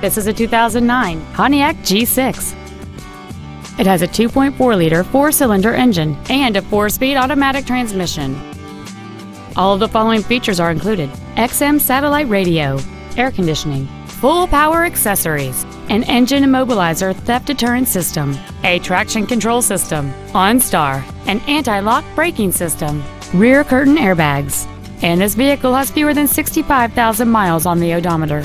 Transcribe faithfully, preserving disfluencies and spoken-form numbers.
This is a two thousand nine Pontiac G six. It has a two point four liter four-cylinder engine and a four-speed automatic transmission. All of the following features are included: X M satellite radio, air conditioning, full power accessories, an engine immobilizer theft deterrent system, a traction control system, OnStar, an anti-lock braking system, rear curtain airbags, and this vehicle has fewer than sixty-five thousand miles on the odometer.